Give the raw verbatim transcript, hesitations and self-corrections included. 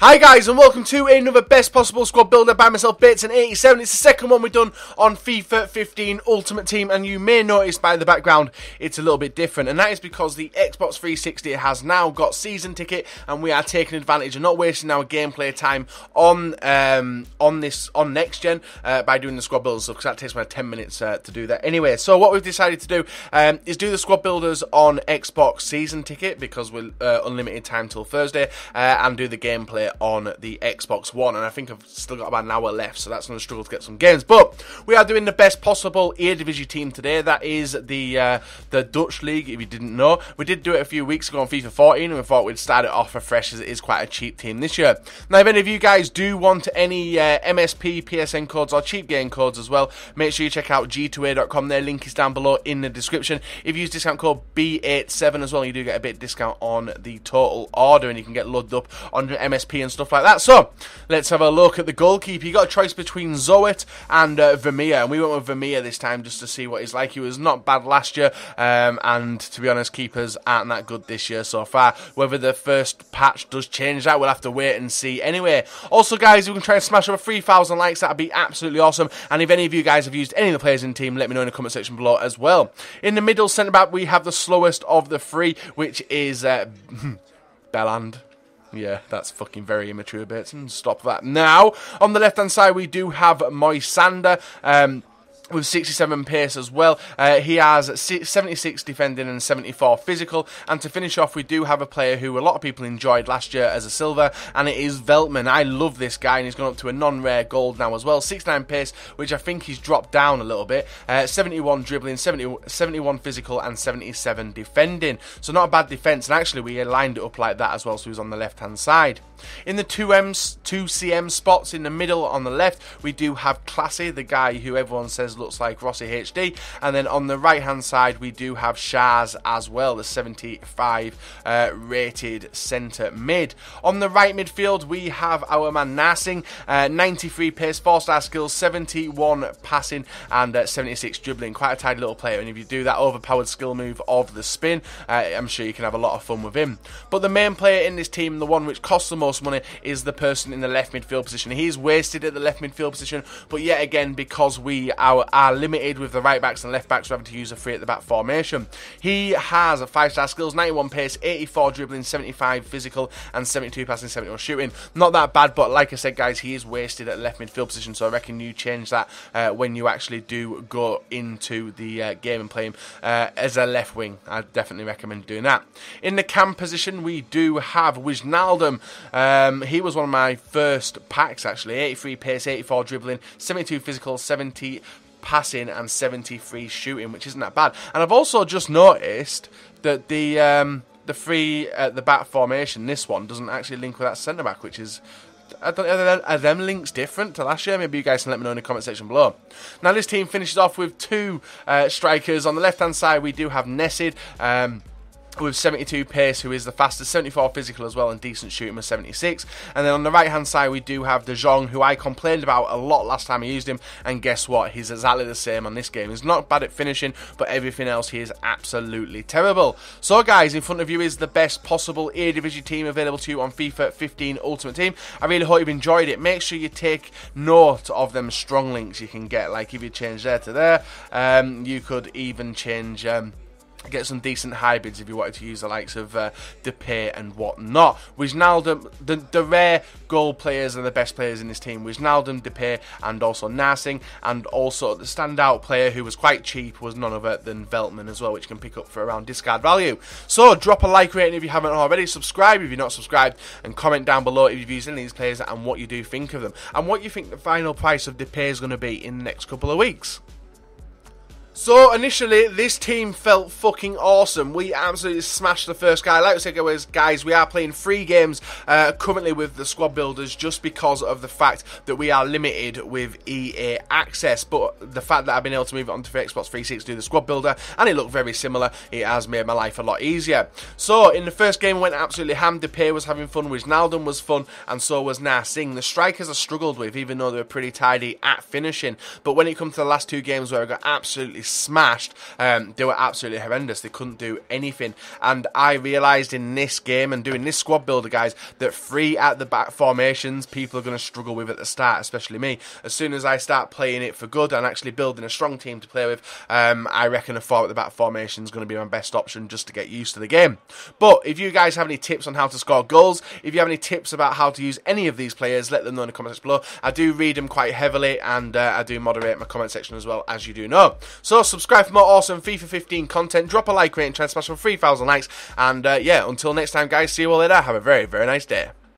Hi guys and welcome to another best possible squad builder by myself, Bateson eighty-seven. It's the second one we've done on FIFA fifteen Ultimate Team, and you may notice by the background it's a little bit different, and that is because the Xbox three sixty has now got season ticket, and we are taking advantage and not wasting our gameplay time on um, on this on next gen uh, by doing the squad builders stuff, because that takes about ten minutes uh, to do that. Anyway, so what we've decided to do um, is do the squad builders on Xbox season ticket because we're uh, unlimited time till Thursday, uh, and do the gameplay on the Xbox One, and I think I've still got about an hour left, so that's going to struggle to get some games. But we are doing the best possible Eredivisie team today. That is the uh, the Dutch league. If you didn't know, we did do it a few weeks ago on FIFA fourteen, and we thought we'd start it off afresh as it is quite a cheap team this year. Now, if any of you guys do want any uh, M S P, P S N codes, or cheap game codes as well, make sure you check out G two A dot com. Their link is down below in the description. If you use discount code B eighty-seven as well, you do get a bit of discount on the total order, and you can get loaded up on your M S P and stuff like that. So let's have a look at the goalkeeper. You got a choice between Zoet and uh, Vermeer, and we went with Vermeer this time just to see what he's like. He was not bad last year, um, and to be honest, keepers aren't that good this year so far. Whether the first patch does change that, we'll have to wait and see. Anyway, also guys, if we can try and smash over three thousand likes, that'd be absolutely awesome. And if any of you guys have used any of the players in the team, let me know in the comment section below as well. In the middle centre back, we have the slowest of the three, which is uh, Beland. Yeah, that's fucking very immature, Bateson. Stop that. Now, on the left-hand side, we do have Moisander, um, with sixty-seven pace as well. Uh, he has seventy-six defending and seventy-four physical. And to finish off, we do have a player who a lot of people enjoyed last year as a silver, and it is Veltman. I love this guy, and he's gone up to a non-rare gold now as well. sixty-nine pace, which I think he's dropped down a little bit. Uh, seventy-one dribbling, seventy, seventy-one physical, and seventy-seven defending. So not a bad defence, and actually we lined it up like that as well, so he's on the left-hand side. In the two M, two C M spots in the middle on the left, we do have Klassie, the guy who everyone says looks like Rossi H D, and then on the right hand side we do have Shaz as well, the seventy-five uh, rated centre mid. On the right midfield we have our man Nasing, uh, ninety-three pace, four star skills, seventy-one passing, and uh, seventy-six dribbling. Quite a tidy little player, and if you do that overpowered skill move of the spin, uh, I'm sure you can have a lot of fun with him. But the main player in this team, the one which costs the most money, is the person in the left midfield position. He's wasted at the left midfield position, but yet again, because we are are limited with the right backs and left backs, we're having to use a three at the back formation. He has a five star skills, ninety-one pace, eighty-four dribbling, seventy-five physical, and seventy-two passing, seventy-one shooting. Not that bad, but like I said guys, he is wasted at left midfield position, so I reckon you change that uh, when you actually do go into the uh, game and play him uh, as a left wing. I definitely recommend doing that. In the cam position we do have Wijnaldum. Um, he was one of my first packs actually, eighty-three pace, eighty-four dribbling, seventy-two physical, seventy passing, and seventy-three shooting, which isn't that bad. And I've also just noticed that the um, the three at the back formation, this one, doesn't actually link with that centre back, which is, I don't, are them links different to last year? Maybe you guys can let me know in the comment section below. Now this team finishes off with two uh, strikers. On the left hand side we do have Nesid, um with seventy-two pace, who is the fastest, seventy-four physical as well, and decent shooting with seventy-six. And then on the right hand side we do have De Jong, who I complained about a lot last time I used him, and guess what, he's exactly the same on this game. He's not bad at finishing, but everything else he is absolutely terrible. So guys, in front of you is the best possible Eredivisie team available to you on FIFA fifteen Ultimate Team. I really hope you've enjoyed it. Make sure you take note of them strong links you can get, like if you change there to there, um, you could even change um, get some decent hybrids if you wanted to use the likes of uh, Depay and whatnot. Wijnaldum, the, the rare goal players are the best players in this team. Wijnaldum, Depay, and also Nasing, and also the standout player who was quite cheap was none other than Veltman as well, which you can pick up for around discard value. So drop a like rating if you haven't already, subscribe if you're not subscribed, and comment down below if you've used any of these players and what you do think of them, and what you think the final price of Depay is going to be in the next couple of weeks. So initially, this team felt fucking awesome. We absolutely smashed the first guy. Like I said, guys, we are playing three games uh, currently with the squad builders just because of the fact that we are limited with E A Access. But the fact that I've been able to move it onto Xbox three sixty to do the squad builder, and it looked very similar, it has made my life a lot easier. So in the first game, we went absolutely ham. Depay was having fun, Wijnaldum was fun, and so was Nasing. The strikers I struggled with, even though they were pretty tidy at finishing. But when it comes to the last two games where I got absolutely smashed. Um, they were absolutely horrendous. They couldn't do anything. And I realised in this game and doing this squad builder, guys, that three at the back formations people are going to struggle with at the start, especially me. As soon as I start playing it for good and actually building a strong team to play with, um, I reckon a four at the back formation is going to be my best option just to get used to the game. But if you guys have any tips on how to score goals, if you have any tips about how to use any of these players, let them know in the comments below. I do read them quite heavily, and uh, I do moderate my comment section as well, as you do know. So subscribe for more awesome FIFA fifteen content, drop a like rating, try and smash for three thousand likes, and uh, yeah, until next time guys, see you all later, have a very, very nice day.